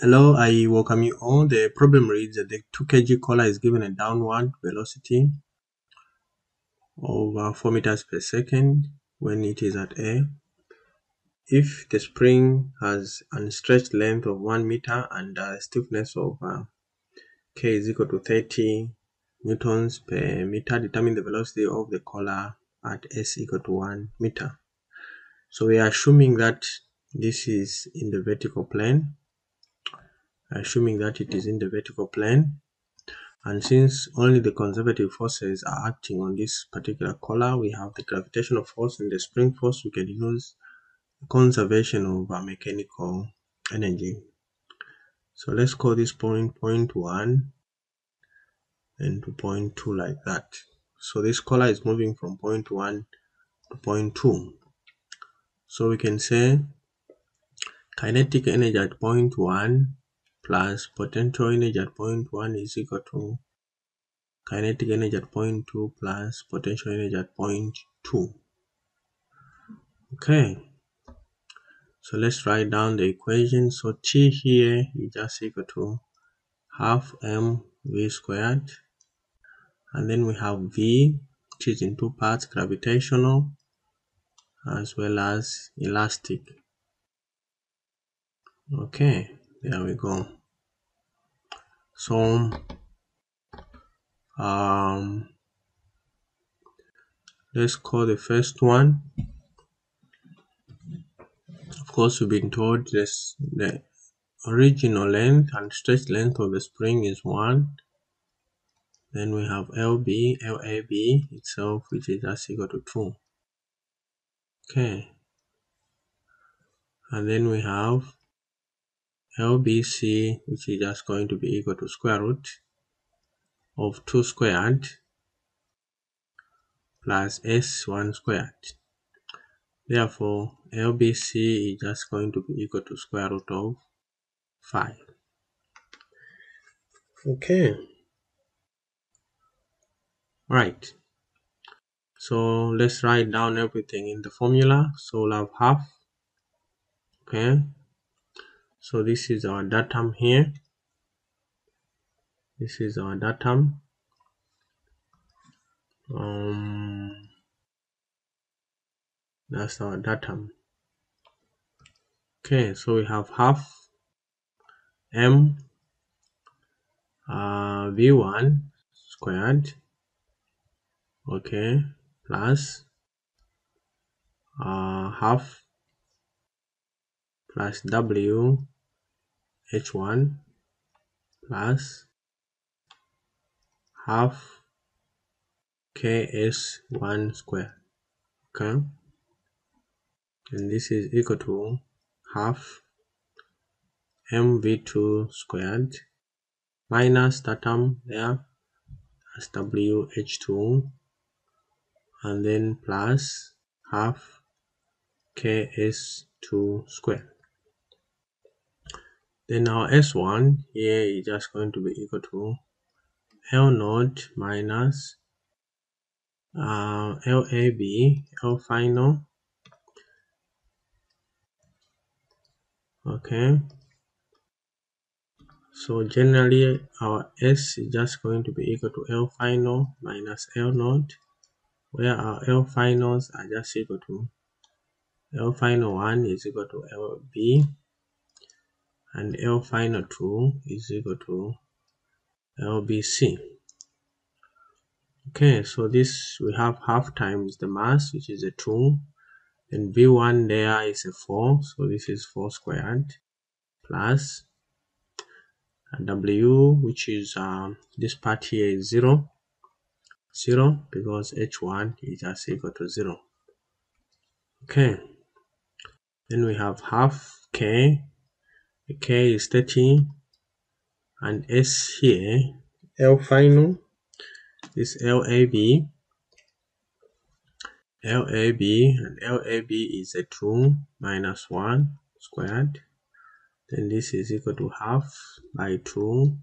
Hello, I welcome you all. The problem reads that the 2 kg cola is given a downward velocity over 4 meters per second when it is at air. If the spring has an stretched length of 1 meter and a stiffness of K is equal to 30 newtons per meter, determine the velocity of the cola at S equal to 1 meter. So we are assuming that this is in the vertical plane. And since only the conservative forces are acting on this particular collar, we have the gravitational force and the spring force. We can use conservation of our mechanical energy. So let's call this point 1 and to point 2, like that. So this collar is moving from point 1 to point 2. So we can say kinetic energy at point 1 plus potential energy at point 1 is equal to kinetic energy at point 2 plus potential energy at point 2. Okay, so let's write down the equation. So T here is just equal to half mv squared, and then we have V, which is in two parts, gravitational as well as elastic. Okay, there we go. So let's call the first one. Of course, we've been told this, the original length and stretch length of the spring is 1. Then we have LAB itself, which is just equal to 2. Okay, and then we have LBC, which is just going to be equal to square root of 2 squared plus S1 squared. Therefore, LBC is just going to be equal to square root of 5. Okay. Right. So let's write down everything in the formula. So we'll have half. Okay. So this is our datum here. This is our datum. That's our datum. Okay, so we have half m v1 squared. Okay, plus half plus w h1 plus half ks1 square. Okay, and this is equal to half mv2 squared minus that term there as wh2, and then plus half ks2 square. Then our S1 here is just going to be equal to L0 minus LAB, L final. Okay, so generally our S is just going to be equal to L final minus L0, where our L finals are just equal to L final 1 is equal to LB, and L final 2 is equal to LBC. Okay, so this we have half times the mass, which is a 2, and V1 there is a 4, so this is 4 squared plus a W, which is this part here is 0 because H1 is just equal to 0. Okay, then we have half K. K is 30, and S here, L final is LAB, and LAB is a 2 minus 1 squared. Then this is equal to half by 2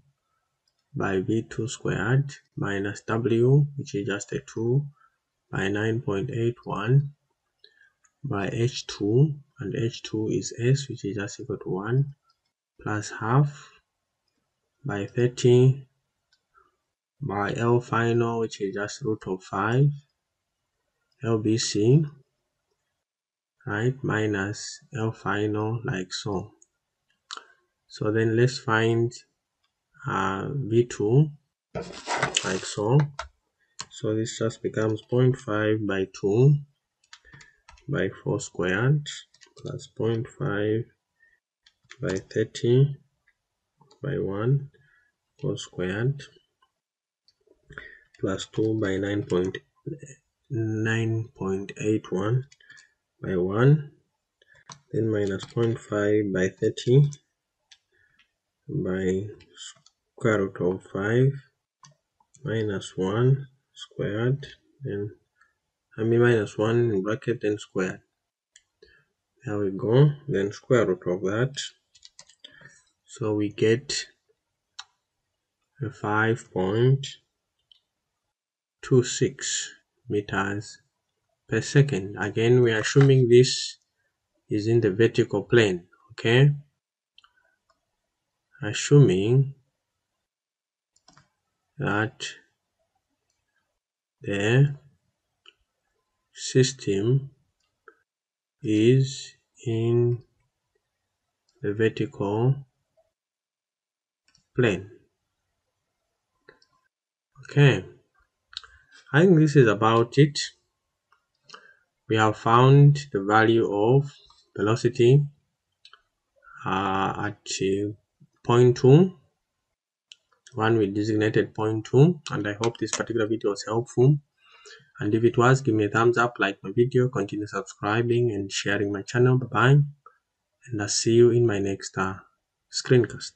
by V2 squared minus W, which is just a 2 by 9.81 by H2, and H2 is S, which is just equal to 1 plus half by 30 by L final, which is just root of 5 LBC, right, minus L final, like so. So then let's find V2, like so. So this just becomes 0.5 by 2 by 4 squared plus 0.5 by 30 by 1 4 squared plus 2 by 9.81 by 1, then minus 0.5 by 30 by square root of 5 minus 1 squared, then minus 1 in bracket, then squared. There we go. Then square root of that. So we get a 5.26 meters per second. Again, we are assuming this is in the vertical plane, okay? Assuming that the system is in the vertical plane. Okay, I think this is about it. We have found the value of velocity at 0.2, one we designated 0.2, and I hope this particular video was helpful. And if it was, give me a thumbs up, like my video, continue subscribing and sharing my channel. Bye bye, and I'll see you in my next screencast.